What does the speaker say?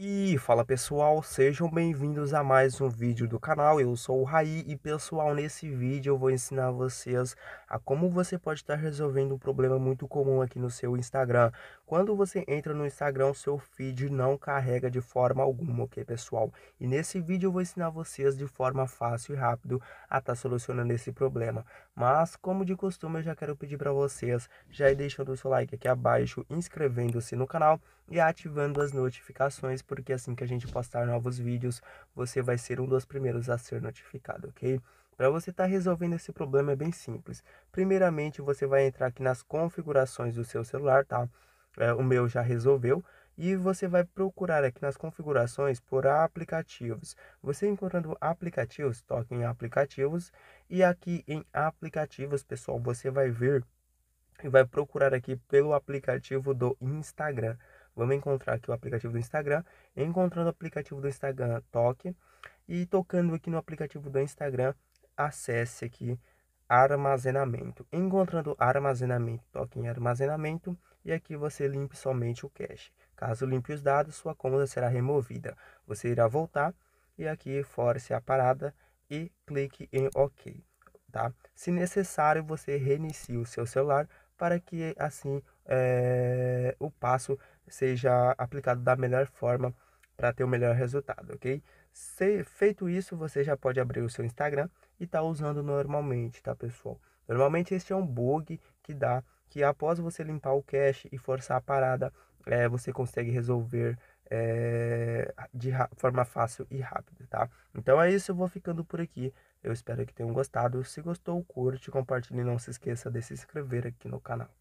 E fala pessoal, sejam bem-vindos a mais um vídeo do canal. Eu sou o Raí e pessoal, nesse vídeo eu vou ensinar vocês a como você pode estar resolvendo um problema muito comum aqui no seu Instagram. Quando você entra no Instagram, seu feed não carrega de forma alguma, ok pessoal? E nesse vídeo eu vou ensinar vocês de forma fácil e rápido a estar solucionando esse problema. Mas como de costume eu já quero pedir para vocês, já ir deixando o seu like aqui abaixo, inscrevendo-se no canal e ativando as notificações, porque assim que a gente postar novos vídeos, você vai ser um dos primeiros a ser notificado, ok? Para você estar resolvendo esse problema é bem simples. Primeiramente, você vai entrar aqui nas configurações do seu celular, tá? O meu já resolveu. E você vai procurar aqui nas configurações por aplicativos. Você encontrando aplicativos, toque em aplicativos. E aqui em aplicativos, pessoal, você vai ver e vai procurar aqui pelo aplicativo do Instagram. Vamos encontrar aqui o aplicativo do Instagram. Encontrando o aplicativo do Instagram, toque. E tocando aqui no aplicativo do Instagram, acesse aqui armazenamento. Encontrando armazenamento, toque em armazenamento. E aqui você limpe somente o cache. Caso limpe os dados, sua conta será removida. Você irá voltar e aqui force a parada e clique em OK. Tá? Se necessário, você reinicia o seu celular para que assim o passo seja aplicado da melhor forma para ter o melhor resultado, ok? Feito isso, você já pode abrir o seu Instagram e tá usando normalmente, tá pessoal? Normalmente este é um bug que dá, que após você limpar o cache e forçar a parada, você consegue resolver de forma fácil e rápida, tá? Então é isso, eu vou ficando por aqui. Eu espero que tenham gostado. Se gostou, curte, compartilhe e não se esqueça de se inscrever aqui no canal.